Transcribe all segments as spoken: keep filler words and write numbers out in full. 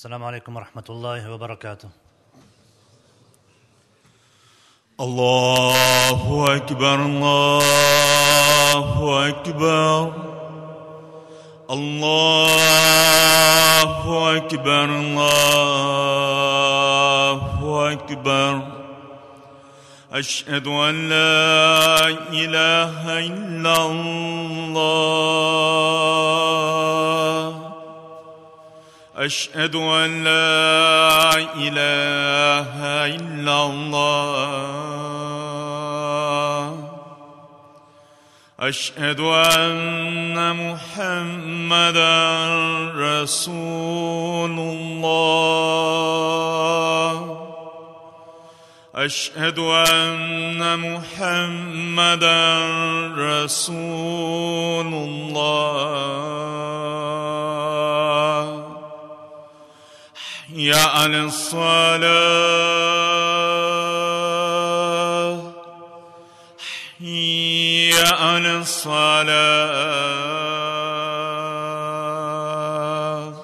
السلام عليكم ورحمة الله وبركاته. الله أكبر الله أكبر الله أكبر الله أكبر أشهد أن لا إله إلا الله أشهد أن لا إله إلا الله أشهد أن محمدًا رسول الله أشهد أن محمدًا رسول الله يا على الصلاة يا على الصلاة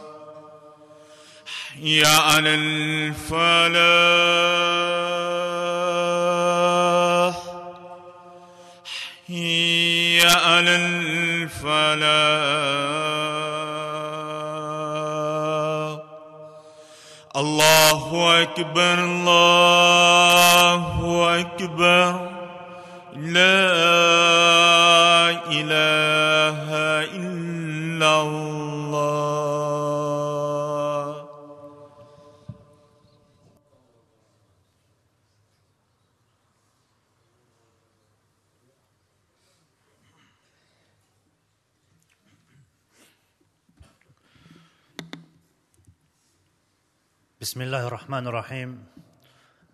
يا على الفلاح يا على الفلاح الله أكبر الله أكبر لا إله إلا الله بسم الله الرحمن الرحيم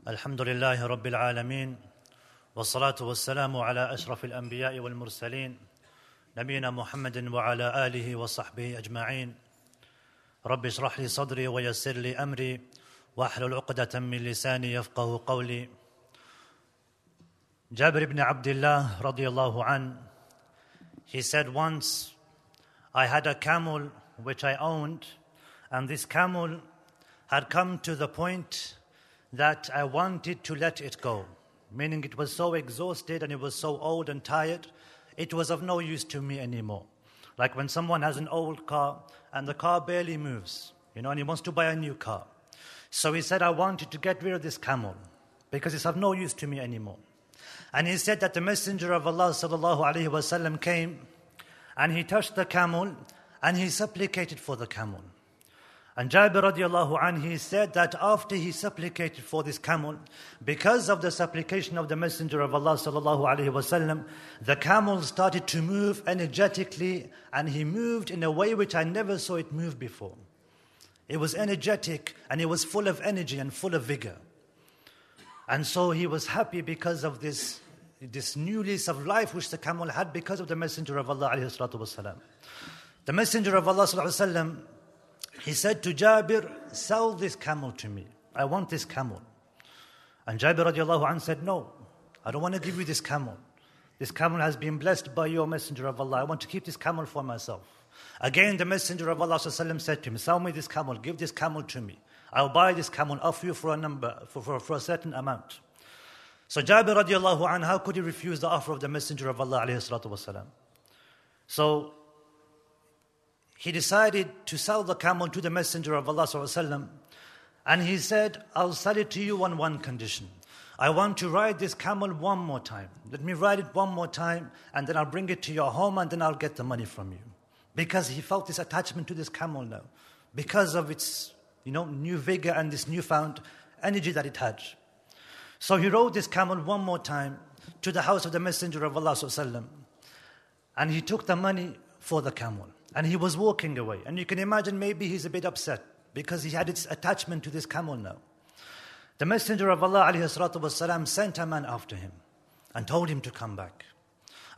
الحمد لله رب العالمين والصلاة والسلام على أشرف الأنبياء والمرسلين نبينا محمد وعلى آله وصحبه أجمعين رب اشرح لي صدري ويسر لي أمري واحلل عقدة من لساني يفقه قولي Jabir ibn Abdullah radiyallahu an, he said once, I had a camel which I owned, and this camel had come to the point that I wanted to let it go, meaning it was so exhausted and it was so old and tired, it was of no use to me anymore. Like when someone has an old car and the car barely moves, you know, and he wants to buy a new car. So he said, I wanted to get rid of this camel because it's of no use to me anymore. And he said that the Messenger of Allah sallallahu alaihi wasallam came and he touched the camel and he supplicated for the camel. And Jabir radiallahu anhu, he said that after he supplicated for this camel, because of the supplication of the Messenger of Allah sallallahu alaihi wasallam, the camel started to move energetically, and he moved in a way which I never saw it move before. It was energetic, and it was full of energy and full of vigor. And so he was happy because of this, this new lease of life which the camel had because of the Messenger of Allah alayhi salatu wasallam. The Messenger of Allah sallallahu alaihi wasallam, he said to Jabir, sell this camel to me. I want this camel. And Jabir radiallahu anhu said, no, I don't want to give you this camel. This camel has been blessed by your Messenger of Allah. I want to keep this camel for myself. Again, the Messenger of Allah said to him, sell me this camel, give this camel to me. I'll buy this camel off you for a number, for, for, for a certain amount. So Jabir radiallahu anhu, how could he refuse the offer of the Messenger of Allah alayhi salatu wasalam? So he decided to sell the camel to the Messenger of Allah sallallahu alaihi wasallam, and he said, I'll sell it to you on one condition. I want to ride this camel one more time. Let me ride it one more time, and then I'll bring it to your home, and then I'll get the money from you. Because he felt this attachment to this camel now, because of its, you know, new vigor and this newfound energy that it had. So he rode this camel one more time to the house of the Messenger of Allah sallallahu alaihi wasallam, and he took the money for the camel. And he was walking away. And you can imagine maybe he's a bit upset because he had its attachment to this camel now. The Messenger of Allah ﷺ sent a man after him and told him to come back.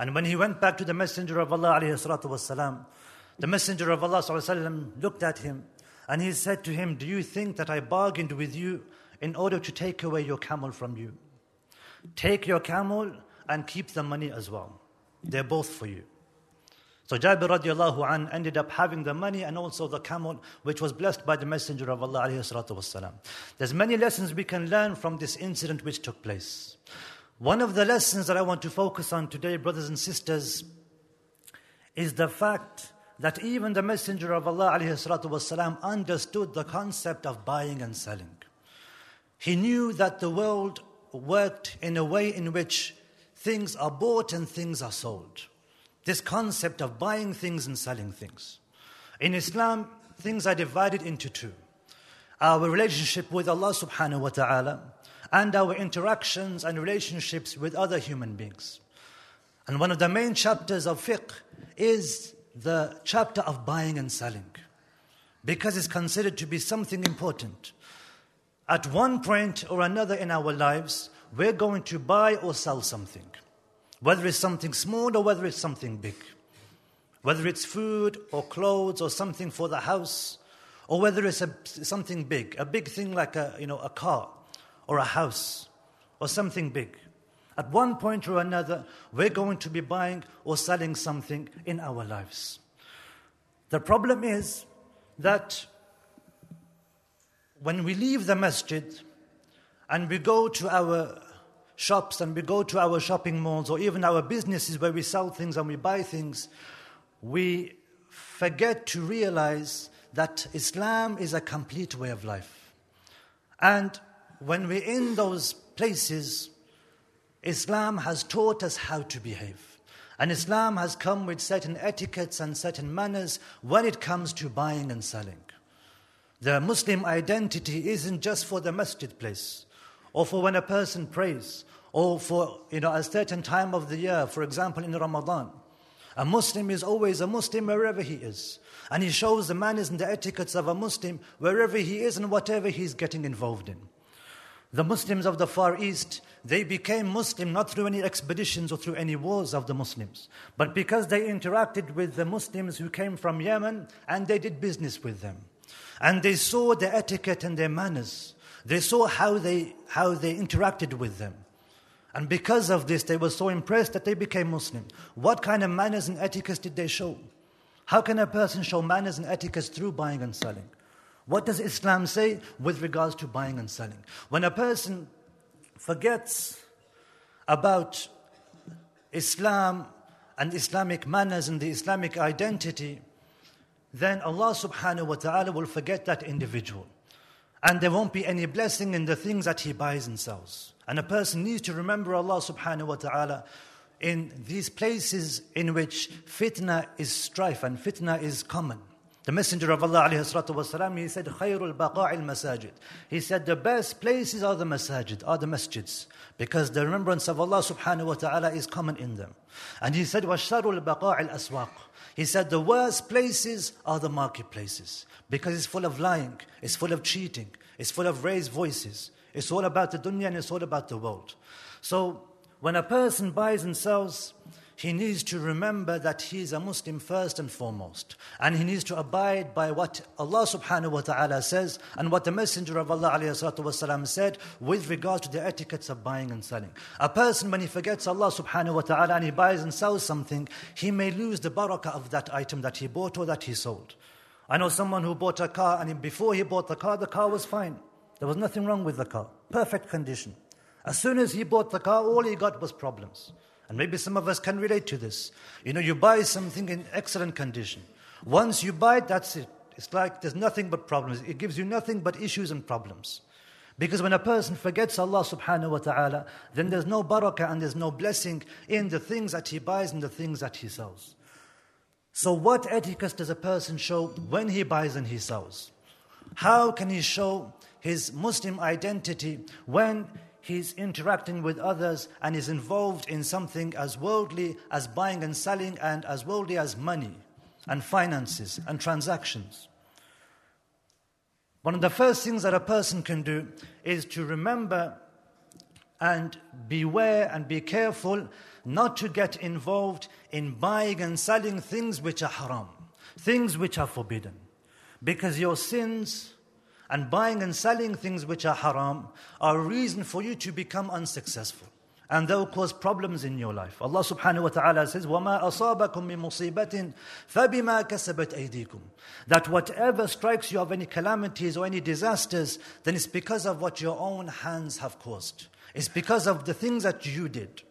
And when he went back to the Messenger of Allah ﷺ, the Messenger of Allah ﷺ looked at him and he said to him, do you think that I bargained with you in order to take away your camel from you? Take your camel and keep the money as well. They're both for you. So Jabir radiallahu an ended up having the money and also the camel, which was blessed by the Messenger of Allah alayhi salatu wasalam. There's many lessons we can learn from this incident which took place. One of the lessons that I want to focus on today, brothers and sisters, is the fact that even the Messenger of Allah alayhi salatu wasalam understood the concept of buying and selling. He knew that the world worked in a way in which things are bought and things are sold. This concept of buying things and selling things. In Islam, things are divided into two. Our relationship with Allah subhanahu wa ta'ala and our interactions and relationships with other human beings. And one of the main chapters of fiqh is the chapter of buying and selling, because it's considered to be something important. At one point or another in our lives, we're going to buy or sell something. Whether it's something small or whether it's something big. Whether it's food or clothes or something for the house. Or whether it's a, something big, a big thing like a, you know, a car or a house or something big. At one point or another, we're going to be buying or selling something in our lives. The problem is that when we leave the masjid and we go to our shops and we go to our shopping malls or even our businesses where we sell things and we buy things, we forget to realize that Islam is a complete way of life. And when we're in those places, Islam has taught us how to behave. And Islam has come with certain etiquettes and certain manners when it comes to buying and selling. The Muslim identity isn't just for the masjid place, or for when a person prays, or for, you know, a certain time of the year, for example in Ramadan. A Muslim is always a Muslim wherever he is. And he shows the manners and the etiquettes of a Muslim wherever he is and whatever he's getting involved in. The Muslims of the Far East, they became Muslim not through any expeditions or through any wars of the Muslims, but because they interacted with the Muslims who came from Yemen and they did business with them. And they saw their etiquette and their manners. They saw how they how they interacted with them. And because of this, they were so impressed that they became Muslim. What kind of manners and etiquettes did they show? How can a person show manners and etiquettes through buying and selling? What does Islam say with regards to buying and selling? When a person forgets about Islam and Islamic manners and the Islamic identity, then Allah subhanahu wa ta'ala will forget that individual. And there won't be any blessing in the things that he buys and sells. And a person needs to remember Allah subhanahu wa ta'ala in these places in which fitna is strife and fitna is common. The Messenger of Allah alayhi salatu wasalam, he said, khayrul baqa'il masajid. He said the best places are the masajid, are the masjids, because the remembrance of Allah subhanahu wa ta'ala is common in them. And he said, washarul baqa'il aswaq. He said the worst places are the marketplaces, because it's full of lying, it's full of cheating, it's full of raised voices. It's all about the dunya and it's all about the world. So when a person buys and sells, he needs to remember that he is a Muslim first and foremost. And he needs to abide by what Allah subhanahu wa ta'ala says and what the Messenger of Allah alayhi salatu wasalam said with regard to the etiquettes of buying and selling. A person, when he forgets Allah subhanahu wa ta'ala and he buys and sells something, he may lose the barakah of that item that he bought or that he sold. I know someone who bought a car, and before he bought the car, the car was fine. There was nothing wrong with the car. Perfect condition. As soon as he bought the car, all he got was problems. And maybe some of us can relate to this. You know, you buy something in excellent condition. Once you buy it, that's it. It's like there's nothing but problems. It gives you nothing but issues and problems. Because when a person forgets Allah subhanahu wa ta'ala, then there's no barakah and there's no blessing in the things that he buys and the things that he sells. So what etiquette does a person show when he buys and he sells? How can he show his Muslim identity when he's interacting with others and is involved in something as worldly as buying and selling and as worldly as money and finances and transactions? One of the first things that a person can do is to remember and beware and be careful not to get involved in buying and selling things which are haram, things which are forbidden. Because your sins and buying and selling things which are haram are a reason for you to become unsuccessful. and they will cause problems in your life. Allah subhanahu wa ta'ala says, وَمَا أَصَابَكُم مِّن مُّصِيبَةٍ فَبِمَا كَسَبَتْ أَيْدِيكُمْ. That whatever strikes you of any calamities or any disasters, then it's because of what your own hands have caused. It's because of the things that you did.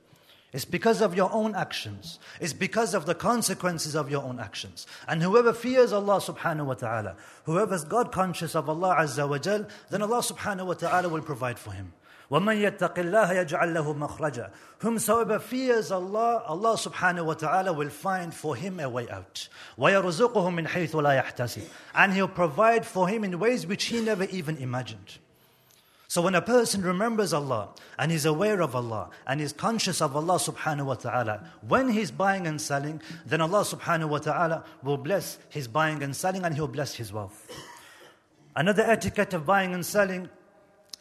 It's because of your own actions. It's because of the consequences of your own actions. And whoever fears Allah subhanahu wa ta'ala, whoever's God conscious of Allah azza wa jal, then Allah subhanahu wa ta'ala will provide for him. وَمَنْ يَتَّقِ اللَّهَ يَجْعَلْ لَهُ مَخْرَجًا. Whomsoever fears Allah, Allah subhanahu wa ta'ala will find for him a way out. وَيَرْزُقُهُ مِنْ حَيْثُ لَا يَحْتَسِبُ. And He'll provide for him in ways which he never even imagined. So when a person remembers Allah and is aware of Allah and is conscious of Allah subhanahu wa ta'ala, when he's buying and selling, then Allah subhanahu wa ta'ala will bless his buying and selling, and He'll bless his wealth. Another etiquette of buying and selling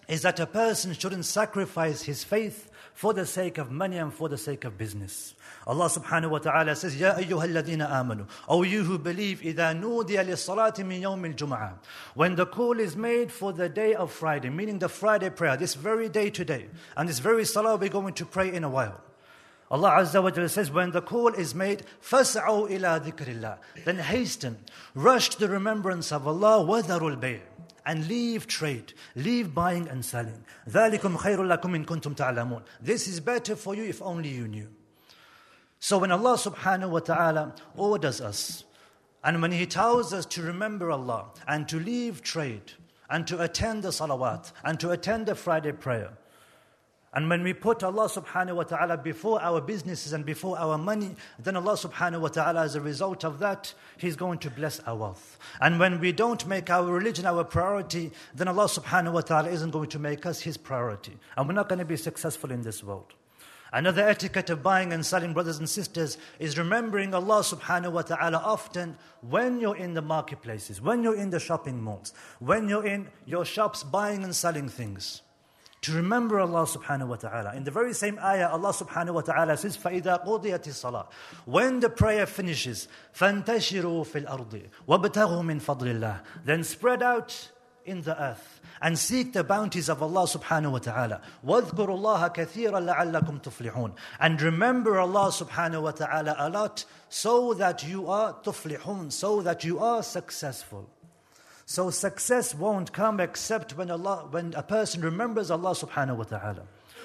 is that a person shouldn't sacrifice his faith for the sake of money and for the sake of business. Allah subhanahu wa ta'ala says, يَا أَيُّهَا الَّذِينَ آمَنُوا, O you who believe, إِذَا نُودِيَ لِلصَّلَاةِ مِنْ يَوْمِ الْجُمْعَةِ. When the call is made for the day of Friday, meaning the Friday prayer, this very day today, and this very salah we're going to pray in a while. Allah azza wa jalla says, when the call is made, فَاسْعَوْا إِلَىٰ ذِكْرِ اللَّهِ. Then hasten, rush to the remembrance of Allah, وَذَرُوا الْبَيْعِ. And leave trade, leave buying and selling. ذَلِكُمْ خَيْرٌ لَكُمْ إِن كُنْتُمْ تَعْلَمُونَ. This is better for you if only you knew. So when Allah subhanahu wa ta'ala orders us, and when He tells us to remember Allah, and to leave trade, and to attend the salawat, and to attend the Friday prayer, and when we put Allah subhanahu wa ta'ala before our businesses and before our money, then Allah subhanahu wa ta'ala, as a result of that, He's going to bless our wealth. And when we don't make our religion our priority, then Allah subhanahu wa ta'ala isn't going to make us His priority. And we're not going to be successful in this world. Another etiquette of buying and selling, brothers and sisters, is remembering Allah subhanahu wa ta'ala often when you're in the marketplaces, when you're in the shopping malls, when you're in your shops buying and selling things. To remember Allah subhanahu wa ta'ala. In the very same ayah, Allah subhanahu wa ta'ala says, فَإِذَا قُضِيَتِ الصَّلَاةِ. When the prayer finishes, فَانْتَشِرُوا فِي الْأَرْضِ وَابْتَغُوا مِنْ فَضْلِ اللَّهِ. Then spread out in the earth and seek the bounties of Allah subhanahu wa ta'ala. وَاذْكُرُوا اللَّهَ كَثِيرًا لَعَلَّكُمْ تُفْلِحُونَ. And remember Allah subhanahu wa ta'ala a lot, so that you are تُفْلِحُونَ, so that you are successful. So success won't come except when Allah, when a person remembers Allah subhanahu wa ta'ala.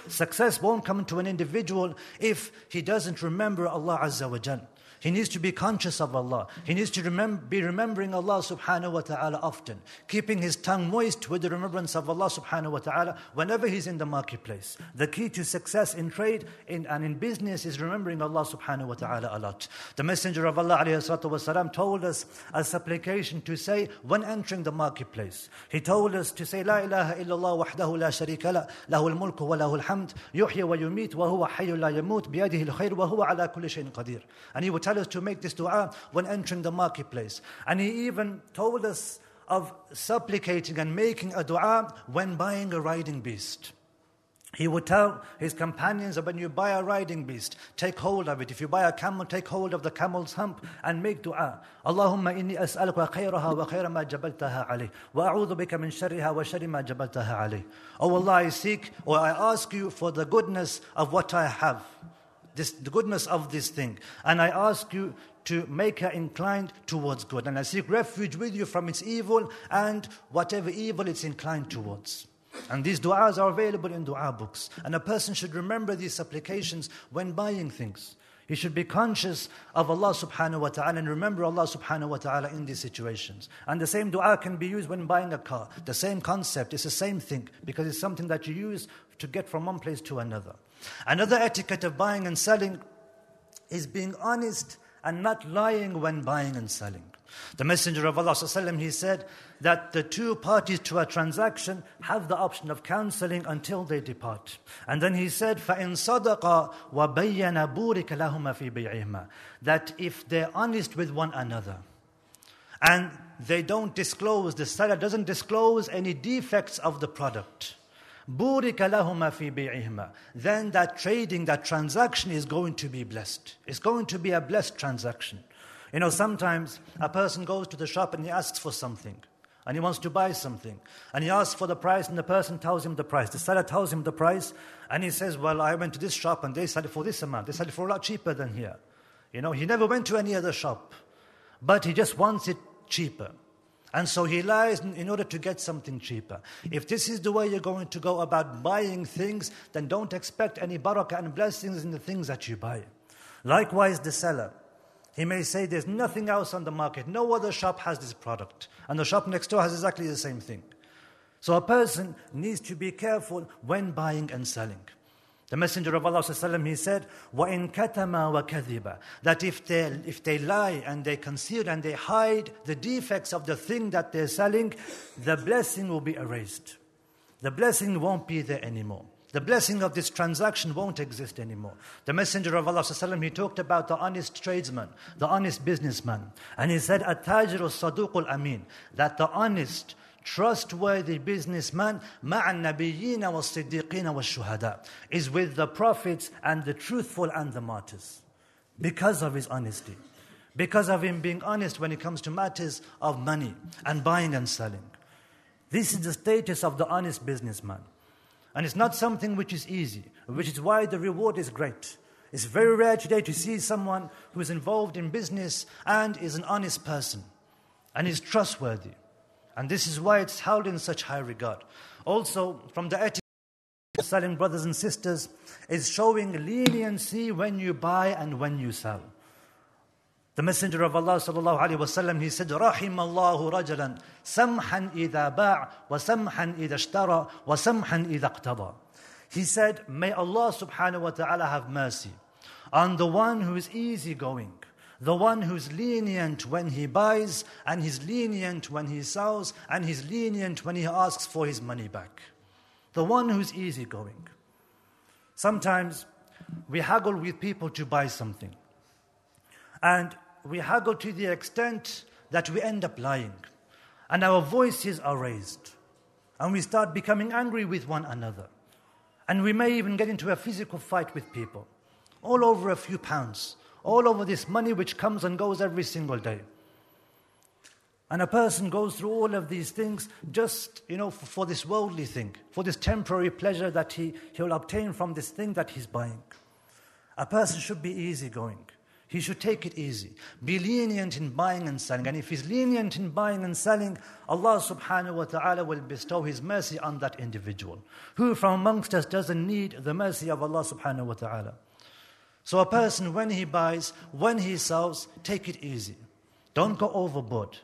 Success won't come to an individual if he doesn't remember Allah azza wa jal. He needs to be conscious of Allah. He needs to remember, be remembering Allah subhanahu wa ta'ala often. Keeping his tongue moist with the remembrance of Allah subhanahu wa ta'ala whenever he's in the marketplace. The key to success in trade in, and in business is remembering Allah subhanahu wa ta'ala a lot. The Messenger of Allah alayhi salatu wasalam told us a supplication to say when entering the marketplace. He told us to say, La ilaha illallah wahdahu la sharika la, lahul mulku wa lahul hamd, yuhyi wa yumit wa huwa hayyu la yamut, biyadihi al-khair wa huwa ala kulli shayin qadir. And he would tell us to make this dua when entering the marketplace. And he even told us of supplicating and making a dua when buying a riding beast. He would tell his companions that when you buy a riding beast, take hold of it. If you buy a camel, take hold of the camel's hump and make dua. Allahumma inni as'aluka khayraha wa khayra ma jabaltaha alayh. Wa a'udhu bika min sharriha wa sharri ma jabaltaha alayh. O Allah, I seek or I ask you for the goodness of what I have. This, the goodness of this thing, and I ask you to make her inclined towards good, and I seek refuge with you from its evil and whatever evil it's inclined towards. And these du'as are available in du'a books, and a person should remember these supplications when buying things. He should be conscious of Allah subhanahu wa ta'ala and remember Allah subhanahu wa ta'ala in these situations. And the same dua can be used when buying a car. The same concept, it's the same thing, because it's something that you use to get from one place to another. Another etiquette of buying and selling is being honest and not lying when buying and selling. The Messenger of Allah sallallahu alaihi wasallam, he said that the two parties to a transaction have the option of counseling until they depart. And then he said, فَإِن صَدَقَ وَبَيَّنَ بُورِكَ لَهُمَا فِي بَيْعِهِمَا. That if they're honest with one another and they don't disclose, the seller doesn't disclose any defects of the product, بُورِكَ لَهُمَا فِي بَيْعِهِمَا, then that trading, that transaction is going to be blessed. It's going to be a blessed transaction. You know, sometimes a person goes to the shop and he asks for something. and he wants to buy something. And he asks for the price, and the person tells him the price. The seller tells him the price, and he says, well, I went to this shop, and they sold it for this amount. They sold it for a lot cheaper than here. You know, he never went to any other shop, but he just wants it cheaper. And so he lies in order to get something cheaper. If this is the way you're going to go about buying things, then don't expect any barakah and blessings in the things that you buy. Likewise, the seller. He may say there's nothing else on the market. No other shop has this product. And the shop next door has exactly the same thing. So a person needs to be careful when buying and selling. The Messenger of Allah sallallahu alaihi wasallam, he said, وَإِن كَتَمَا وَكَذِبَ, that if they, if they lie and they conceal and they hide the defects of the thing that they're selling, the blessing will be erased. The blessing won't be there anymore. The blessing of this transaction won't exist anymore. The Messenger of Allah sallallahu alaihi wasallam, he talked about the honest tradesman, the honest businessman. And he said, أَتَاجِرُ الصَّدُوقُ الْأَمِينُ, that the honest, trustworthy businessman مَعَ النَّبِيِّينَ وَالصِّدِّيقِينَ وَالشُّهَدَاءِ, is with the prophets and the truthful and the martyrs, because of his honesty, because of him being honest when it comes to matters of money and buying and selling. This is the status of the honest businessman. And it's not something which is easy, which is why the reward is great. It's very rare today to see someone who is involved in business and is an honest person and is trustworthy. And this is why it's held in such high regard. Also, from the etiquette of selling, brothers and sisters, is showing leniency when you buy and when you sell. The Messenger of Allah sallallahu alaihi wasallam, he said, رحم الله رجلا سمحا إذا باع وسمحا إذا اشترى وسمحا إذا اقتضى. He said, may Allah subhanahu wa ta'ala have mercy on the one who is easygoing, the one who's lenient when he buys, and he's lenient when he sells, and he's lenient when he asks for his money back. The one who's easygoing. Sometimes we haggle with people to buy something. And we haggle to the extent that we end up lying. And our voices are raised. And we start becoming angry with one another. And we may even get into a physical fight with people. All over a few pounds. All over this money which comes and goes every single day. And a person goes through all of these things just, you know, for, for this worldly thing, for this temporary pleasure that he, he'll obtain from this thing that he's buying. A person should be easygoing. He should take it easy. Be lenient in buying and selling. And if he's lenient in buying and selling, Allah subhanahu wa ta'ala will bestow His mercy on that individual, who from amongst us doesn't need the mercy of Allah subhanahu wa ta'ala. So a person, when he buys, when he sells, take it easy. Don't go overboard.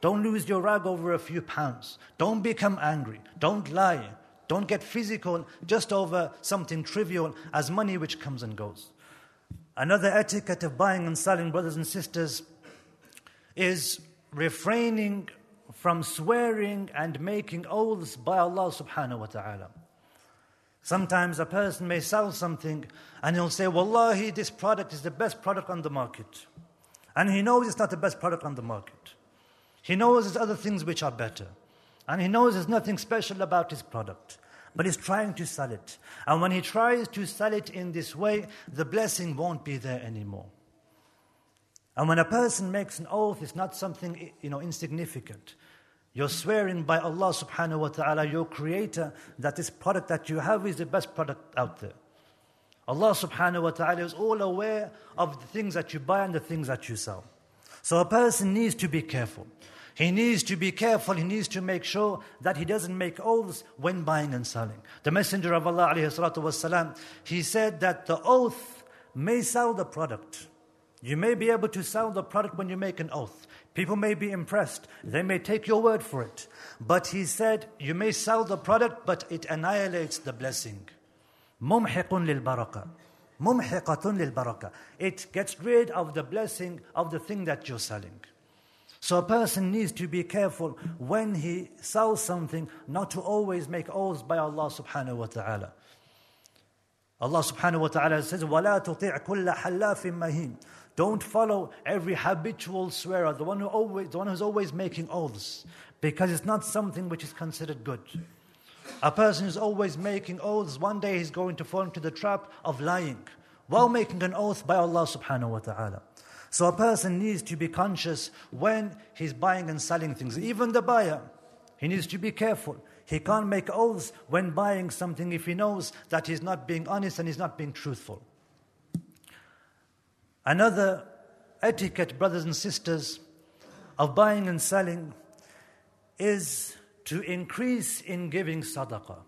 Don't lose your rag over a few pounds. Don't become angry. Don't lie. Don't get physical just over something trivial as money which comes and goes. Another etiquette of buying and selling, brothers and sisters, is refraining from swearing and making oaths by Allah subhanahu wa ta'ala. Sometimes a person may sell something and he'll say, wallahi, this product is the best product on the market. And he knows it's not the best product on the market. He knows there's other things which are better. And he knows there's nothing special about his product. But he's trying to sell it. And when he tries to sell it in this way, the blessing won't be there anymore. And when a person makes an oath, it's not something, you know, insignificant. You're swearing by Allah subhanahu wa ta'ala, your creator, that this product that you have is the best product out there. Allah subhanahu wa ta'ala is all aware of the things that you buy and the things that you sell. So a person needs to be careful. He needs to be careful. He needs to make sure that he doesn't make oaths when buying and selling. The Messenger of Allah alayhi salatu wasalam, he said that the oath may sell the product. You may be able to sell the product when you make an oath. People may be impressed. They may take your word for it. But he said, you may sell the product, but it annihilates the blessing. مُمْحِقٌ لِلْبَرَكَةِ مُمْحِقَةٌ لِلْبَرَكَةِ, it gets rid of the blessing of the thing that you're selling. So a person needs to be careful when he sells something, not to always make oaths by Allah subhanahu wa ta'ala. Allah subhanahu wa ta'ala says, وَلَا تُطِعْ كُلَّ حَلَّافٍ مَّهِينٍ, don't follow every habitual swearer, the one who always, the one who's always making oaths, because it's not something which is considered good. A person who's always making oaths, one day he's going to fall into the trap of lying while making an oath by Allah subhanahu wa ta'ala. So a person needs to be conscious when he's buying and selling things. Even the buyer, He needs to be careful. He can't make oaths when buying something if he knows that he's not being honest and he's not being truthful. Another etiquette, brothers and sisters, of buying and selling is to increase in giving sadaqah,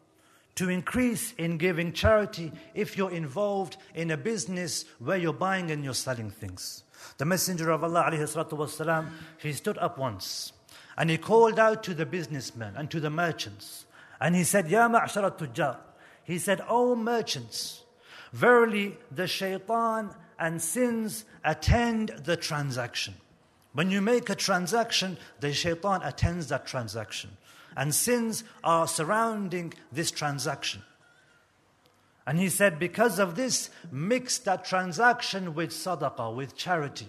to increase in giving charity if you're involved in a business where you're buying and you're selling things. The Messenger of Allah, alayhi salatu wasalam, he stood up once and he called out to the businessmen and to the merchants. And he said, Ya ma'ashara tujjar. He said, O merchants, verily the shaitan and sins attend the transaction. When you make a transaction, the shaitan attends that transaction. And sins are surrounding this transaction. And he said, because of this, mix that transaction with sadaqah, with charity.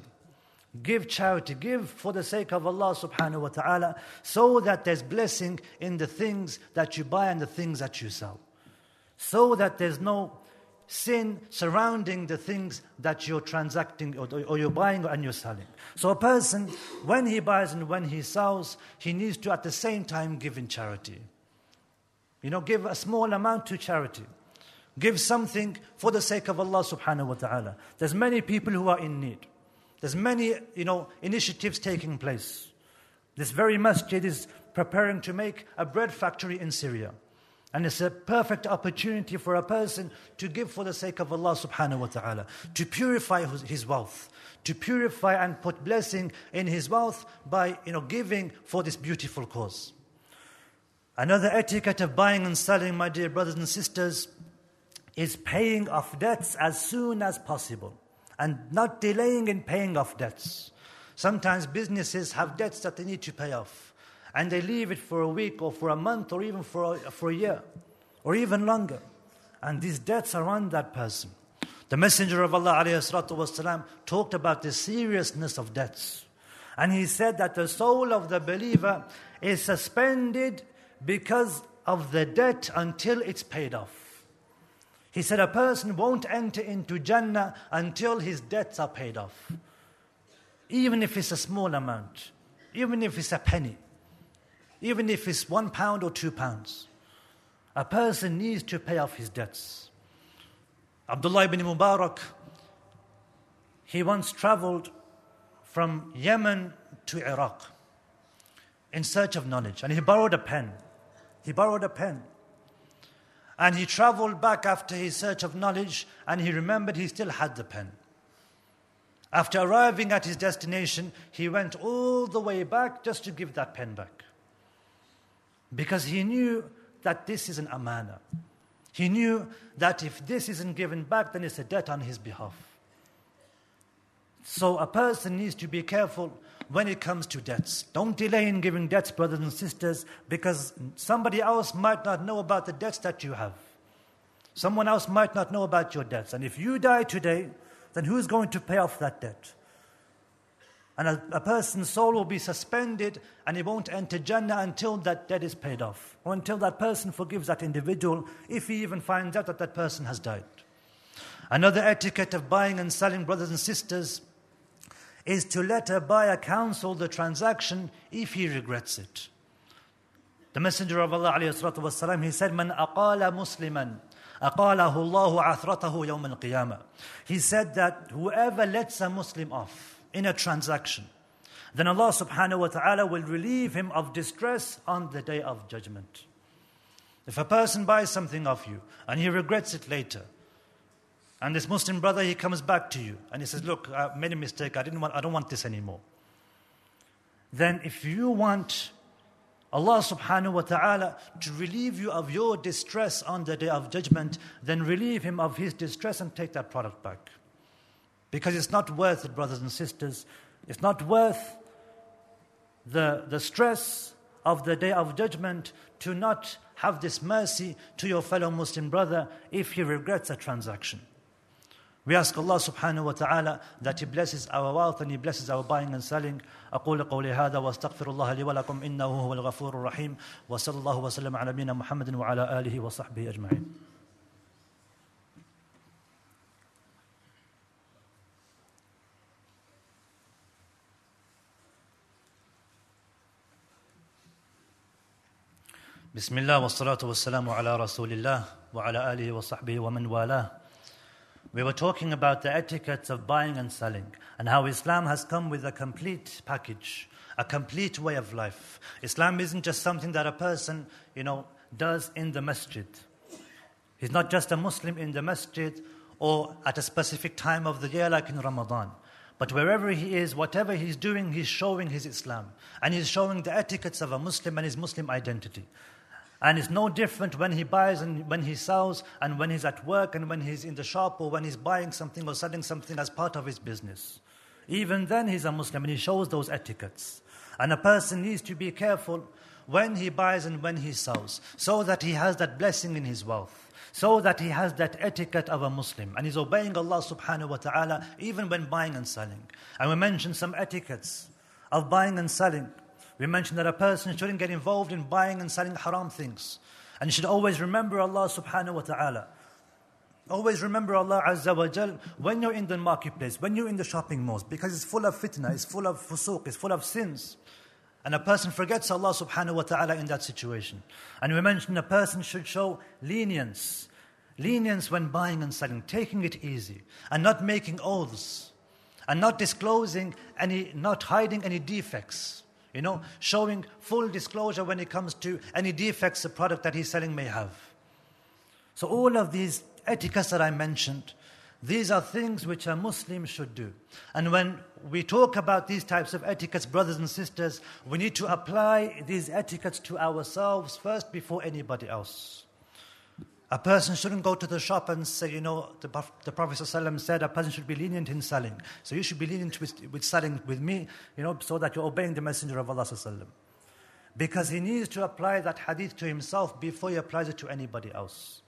Give charity, give for the sake of Allah subhanahu wa ta'ala, so that there's blessing in the things that you buy and the things that you sell. So that there's no sin surrounding the things that you're transacting or, or you're buying and you're selling. So a person, when he buys and when he sells, he needs to at the same time give in charity. You know, give a small amount to charity. Give something for the sake of Allah subhanahu wa ta'ala. There's many people who are in need. There's many, you know, initiatives taking place. This very masjid is preparing to make a bread factory in Syria. And it's a perfect opportunity for a person to give for the sake of Allah subhanahu wa ta'ala, to purify his wealth, to purify and put blessing in his wealth by, you know, giving for this beautiful cause. Another etiquette of buying and selling, my dear brothers and sisters, is paying off debts as soon as possible and not delaying in paying off debts. Sometimes businesses have debts that they need to pay off and they leave it for a week or for a month or even for a, for a year or even longer. And these debts are on that person. The Messenger of Allah ﷺ talked about the seriousness of debts. And he said that the soul of the believer is suspended because of the debt until it's paid off. He said a person won't enter into Jannah until his debts are paid off. Even if it's a small amount, even if it's a penny, even if it's one pound or two pounds, a person needs to pay off his debts. Abdullah ibn Mubarak, he once traveled from Yemen to Iraq in search of knowledge, and he borrowed a pen. He borrowed a pen. And he traveled back after his search of knowledge, and he remembered he still had the pen. After arriving at his destination, he went all the way back just to give that pen back. Because he knew that this is an amana. He knew that if this isn't given back, then it's a debt on his behalf. So a person needs to be careful when it comes to debts. Don't delay in giving debts, brothers and sisters, because somebody else might not know about the debts that you have. Someone else might not know about your debts. And if you die today, then who's going to pay off that debt? And a, a person's soul will be suspended and he won't enter Jannah until that debt is paid off, or until that person forgives that individual, if he even finds out that that person has died. Another etiquette of buying and selling, brothers and sisters, is to let a buyer counsel the transaction if he regrets it. The Messenger of Allah ﷺ, he said, "Man aqala musliman, aqalahu Allahu athratahu yawm al-qiyamah." He said that whoever lets a Muslim off in a transaction, then Allah subhanahu wa ta'ala will relieve him of distress on the day of judgment. If a person buys something off you and he regrets it later, and this Muslim brother, he comes back to you and he says, "Look, I made a mistake. I didn't want. I don't want this anymore." Then, if you want Allah subhanahu wa taala to relieve you of your distress on the day of judgment, then relieve him of his distress and take that product back, because it's not worth it, brothers and sisters. It's not worth the the stress of the day of judgment to not have this mercy to your fellow Muslim brother if he regrets a transaction. We ask Allah subhanahu wa ta'ala that He blesses our wealth and He blesses our buying and selling. أقول قولي هذا واستغفر الله لي ولكم إنه هو الغفور الرحيم وصلى الله وسلم على نبينا محمد وعلى آله وصحبه أجمعين. Bismillah wa salatu wa salamu ala rasulillah wa ala alihi wa sahbihi wa man wala. We were talking about the etiquettes of buying and selling and how Islam has come with a complete package, a complete way of life. Islam isn't just something that a person, you know, does in the masjid. He's not just a Muslim in the masjid or at a specific time of the year like in Ramadan. But wherever he is, whatever he's doing, he's showing his Islam. And he's showing the etiquettes of a Muslim and his Muslim identity. And it's no different when he buys and when he sells and when he's at work and when he's in the shop or when he's buying something or selling something as part of his business. Even then he's a Muslim and he shows those etiquettes. And a person needs to be careful when he buys and when he sells, so that he has that blessing in his wealth, so that he has that etiquette of a Muslim and he's obeying Allah subhanahu wa ta'ala even when buying and selling. And we mentioned some etiquettes of buying and selling. We mentioned that a person shouldn't get involved in buying and selling haram things, and he should always remember Allah subhanahu wa ta'ala. Always remember Allah azza wa jal when you're in the marketplace, when you're in the shopping malls, because it's full of fitna, it's full of fusuq, it's full of sins. And a person forgets Allah subhanahu wa ta'ala in that situation. And we mentioned a person should show lenience. Lenience when buying and selling, taking it easy and not making oaths and not disclosing any, not hiding any defects. You know, showing full disclosure when it comes to any defects the product that he's selling may have. So all of these etiquettes that I mentioned, these are things which a Muslim should do. And when we talk about these types of etiquettes, brothers and sisters, we need to apply these etiquettes to ourselves first before anybody else. A person shouldn't go to the shop and say, you know, the, the Prophet ﷺ said a person should be lenient in selling. So you should be lenient with, with selling with me, you know, so that you're obeying the Messenger of Allah ﷺ. Because he needs to apply that hadith to himself before he applies it to anybody else.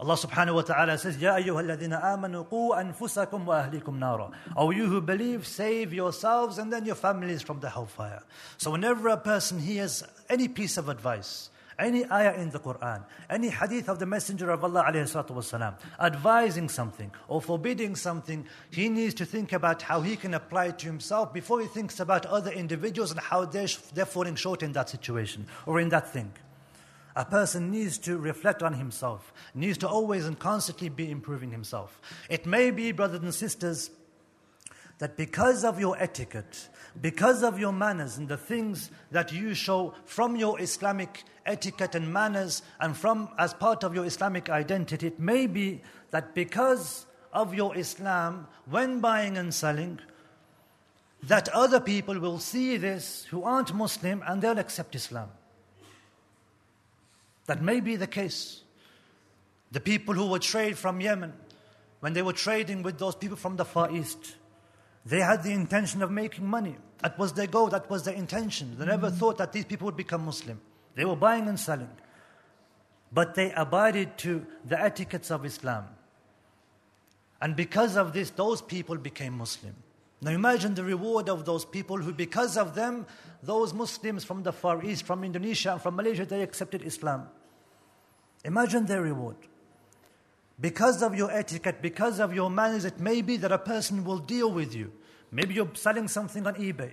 Allah subhanahu wa ta'ala says, Ya ayyuhal ladhina amanu qu anfusakum wa ahlikum nara. O you who believe, save yourselves and then your families from the hellfire. So whenever a person hears any piece of advice, any ayah in the Quran, any hadith of the Messenger of Allah alayhi salatu wasalam, advising something or forbidding something, he needs to think about how he can apply it to himself before he thinks about other individuals and how they're, they're falling short in that situation or in that thing. A person needs to reflect on himself, needs to always and constantly be improving himself. It may be, brothers and sisters, that because of your etiquette, because of your manners and the things that you show from your Islamic etiquette and manners and from as part of your Islamic identity, it may be that because of your Islam, when buying and selling, that other people will see this who aren't Muslim and they'll accept Islam. That may be the case. The people who would trade from Yemen, when they were trading with those people from the Far East, they had the intention of making money. That was their goal, that was their intention. They never thought that these people would become Muslim. They were buying and selling. But they abided to the etiquettes of Islam. And because of this, those people became Muslim. Now imagine the reward of those people who, because of them, those Muslims from the Far East, from Indonesia and from Malaysia, they accepted Islam. Imagine their reward. Because of your etiquette, because of your manners, it may be that a person will deal with you. Maybe you're selling something on eBay,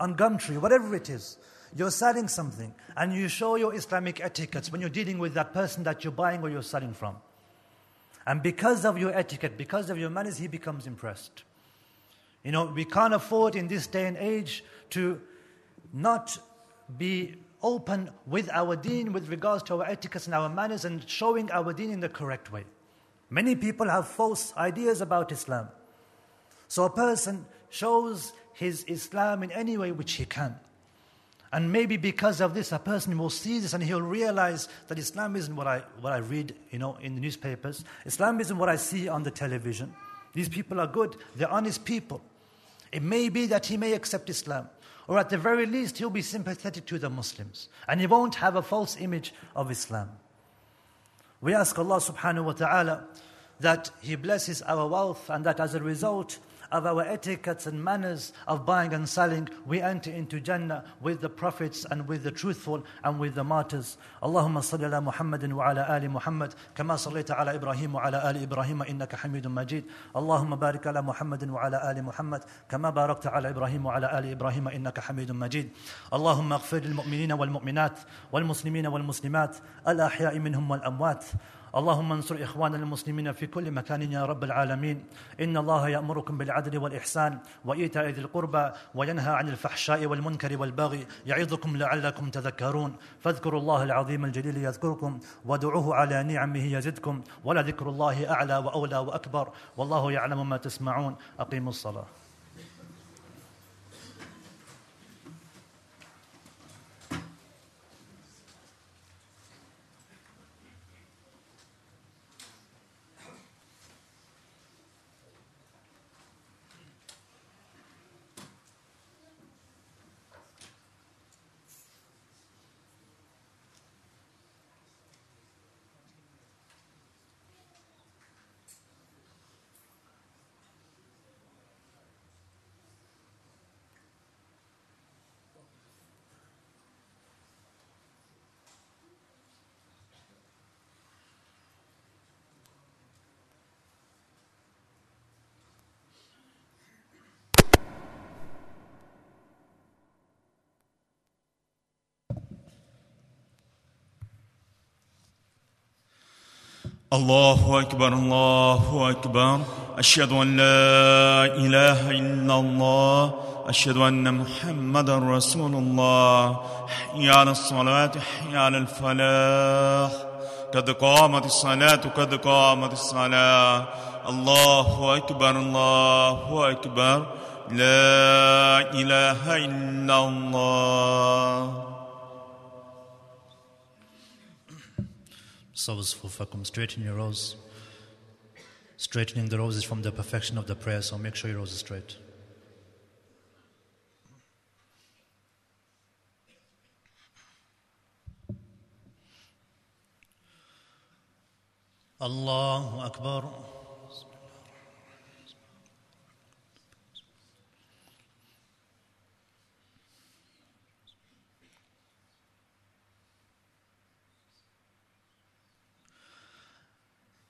on Gumtree, whatever it is. You're selling something and you show your Islamic etiquettes when you're dealing with that person that you're buying or you're selling from. And because of your etiquette, because of your manners, he becomes impressed. You know, we can't afford in this day and age to not be open with our deen with regards to our etiquettes and our manners and showing our deen in the correct way. Many people have false ideas about Islam. So a person shows his Islam in any way which he can. And maybe because of this, a person will see this and he'll realize that Islam isn't what I, what I read, you know, in the newspapers. Islam isn't what I see on the television. These people are good, they're honest people. It may be that he may accept Islam, or at the very least he'll be sympathetic to the Muslims and he won't have a false image of Islam. We ask Allah subhanahu wa ta'ala that he blesses our wealth and that as a result of our etiquettes and manners of buying and selling, we enter into Jannah with the prophets and with the truthful and with the martyrs. Allahumma salli ala Muhammadin wa ala ali Muhammad, kama sallaita ala Ibrahim wa ala ali Ibrahim, innaka hamidun majid. Allahumma barik ala Muhammadin wa ala ali Muhammad, kama barakta ala Ibrahim wa ala ali Ibrahim, innaka hamidun majid. Allahumma ighfir lil mu'minina wal mu'minat wal muslimina wal muslimat al ahya'i minhum wal amwat. اللهم انصر إخواننا المسلمين في كل مكان يا رب العالمين. إن الله يأمركم بالعدل والإحسان وإيتاء ذي القربى وينهى عن الفحشاء والمنكر والبغي يعظكم لعلكم تذكرون. فاذكروا الله العظيم الجليل يذكركم وادعوه على نعمه يزدكم ولذكر الله أعلى وأولى وأكبر والله يعلم ما تسمعون. أقيموا الصلاة. الله أكبر الله أكبر أشهد أن لا إله إلا الله أشهد أن محمدا رسول الله. حي على الصلاة حي على الفلاح قد قامت الصلاة قد قامت الصلاة. الله أكبر الله أكبر لا إله إلا الله. Straighten your rows. Straightening the rows is from the perfection of the prayer, so make sure your rows are straight. Allahu Akbar.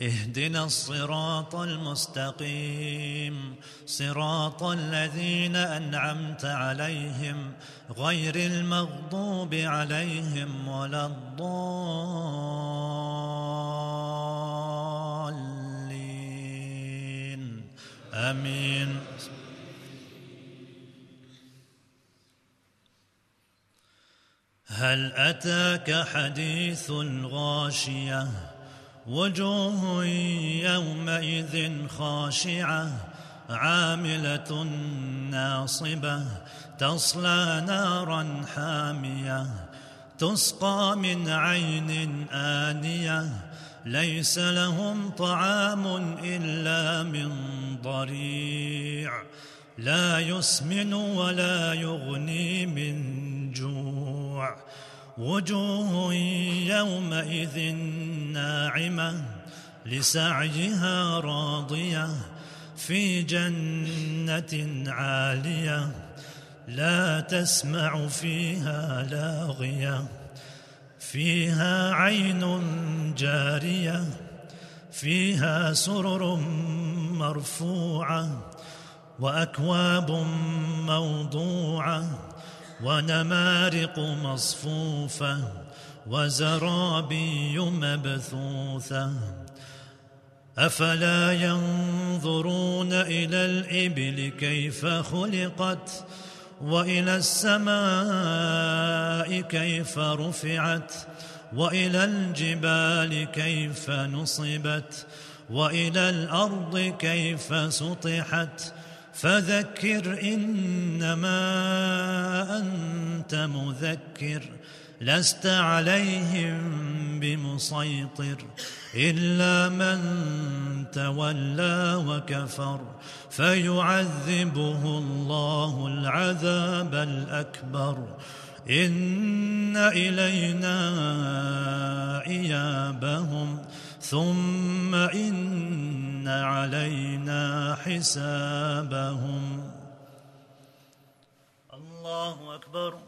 اهدنا الصراط المستقيم صراط الذين أنعمت عليهم غير المغضوب عليهم ولا الضالين آمين هل أتاك حديث الغاشية وجوه يومئذ خاشعة عاملة ناصبة تصلى نارا حامية تسقى من عين آنية ليس لهم طعام إلا من ضريع لا يسمن ولا يغني من جوع وجوه يومئذ ناعمة لسعيها راضية في جنة عالية لا تسمع فيها لاغية فيها عين جارية فيها سرر مرفوعة وأكواب موضوعة ونمارق مصفوفة وزرابي مبثوثة أفلا ينظرون إلى الإبل كيف خلقت وإلى السماء كيف رفعت وإلى الجبال كيف نصبت وإلى الأرض كيف سطحت فذكر إنما أنت مذكر لست عليهم بمسيطر إلا من تولى وكفر فيعذبه الله العذاب الأكبر إن إلينا إيابهم ثم إن علينا حسابهم الله أكبر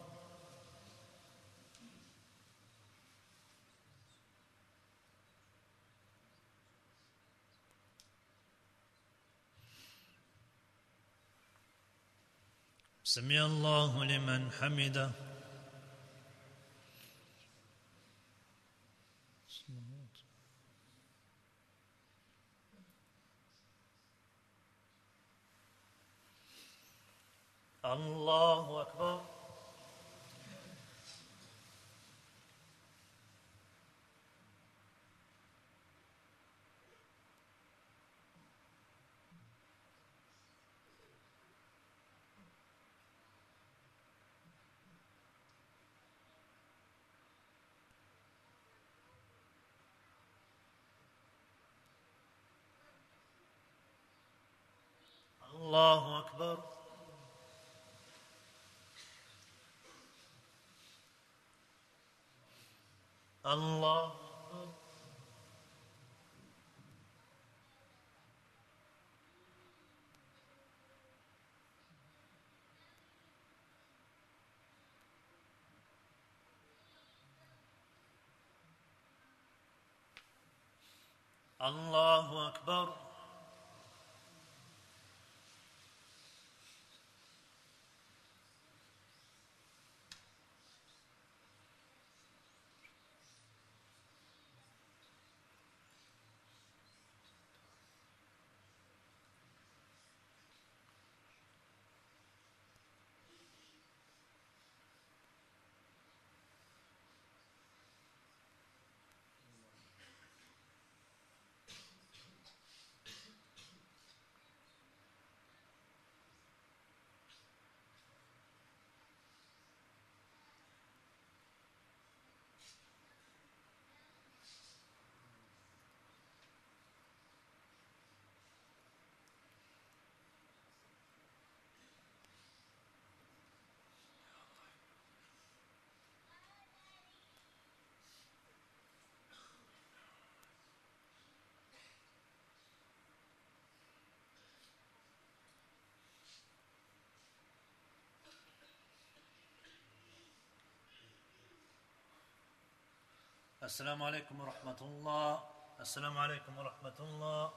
سمع الله لمن حمده الله أكبر الله أكبر الله Allahu Akbar. Assalamu alaikum wa rahmatullah. Assalamu alaikum wa rahmatullah.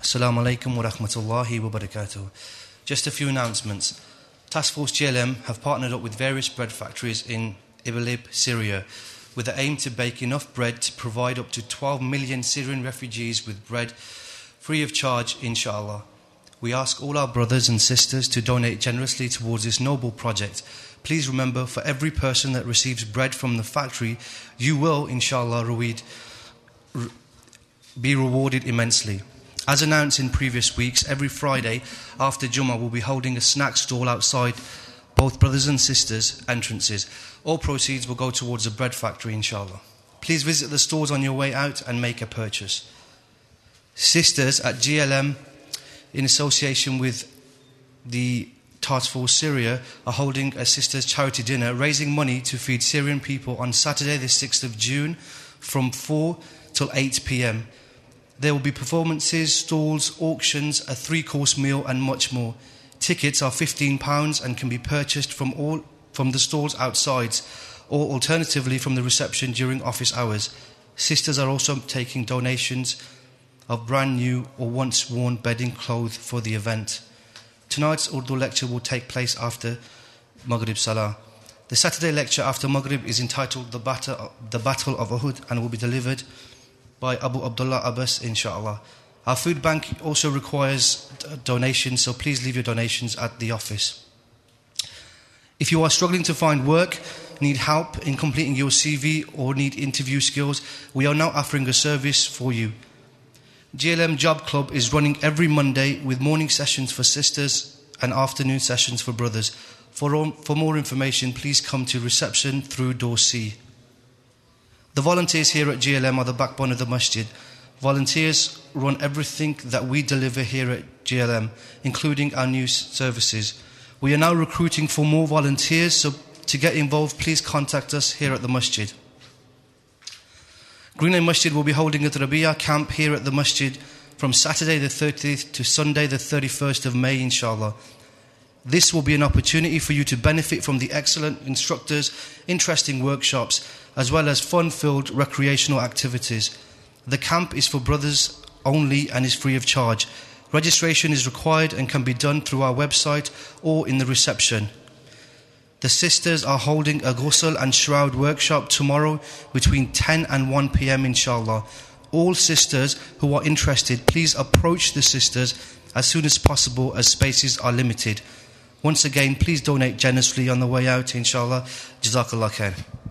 Assalamu alaikum wa rahmatullahi wa barakatuh. Just a few announcements. Task Force G L M have partnered up with various bread factories in Idlib, Syria, with the aim to bake enough bread to provide up to twelve million Syrian refugees with bread free of charge, inshallah. We ask all our brothers and sisters to donate generously towards this noble project. Please remember, for every person that receives bread from the factory, you will, inshallah, be rewarded immensely. As announced in previous weeks, every Friday after Jummah we'll be holding a snack stall outside both brothers and sisters' entrances. All proceeds will go towards the bread factory, inshallah. Please visit the stores on your way out and make a purchase. Sisters at G L M, in association with the Task Force Syria, are holding a sisters' charity dinner, raising money to feed Syrian people on Saturday the sixth of June from four till eight p m There will be performances, stalls, auctions, a three-course meal and much more. Tickets are fifteen pounds and can be purchased from all from the stalls outside or alternatively from the reception during office hours. Sisters are also taking donations of brand new or once worn bedding clothes for the event. Tonight's Urdu lecture will take place after Maghrib Salah. The Saturday lecture after Maghrib is entitled The Battle, the Battle of Uhud and will be delivered by Abu Abdullah Abbas, inshaAllah. Our food bank also requires donations, so please leave your donations at the office. If you are struggling to find work, need help in completing your C V or need interview skills, we are now offering a service for you. G L M Job Club is running every Monday with morning sessions for sisters and afternoon sessions for brothers. For, all, for more information, please come to reception through door C. The volunteers here at G L M are the backbone of the masjid. Volunteers run everything that we deliver here at G L M, including our new services. We are now recruiting for more volunteers, so to get involved, please contact us here at the masjid. Green Lane Masjid will be holding a Rabia camp here at the masjid from Saturday the thirtieth to Sunday the thirty-first of May, inshallah. This will be an opportunity for you to benefit from the excellent instructors, interesting workshops, as well as fun-filled recreational activities. The camp is for brothers only and is free of charge. Registration is required and can be done through our website or in the reception. The sisters are holding a ghusl and shroud workshop tomorrow between ten and one p m inshallah. All sisters who are interested, please approach the sisters as soon as possible as spaces are limited. Once again, please donate generously on the way out, inshallah. Jazakallah khair.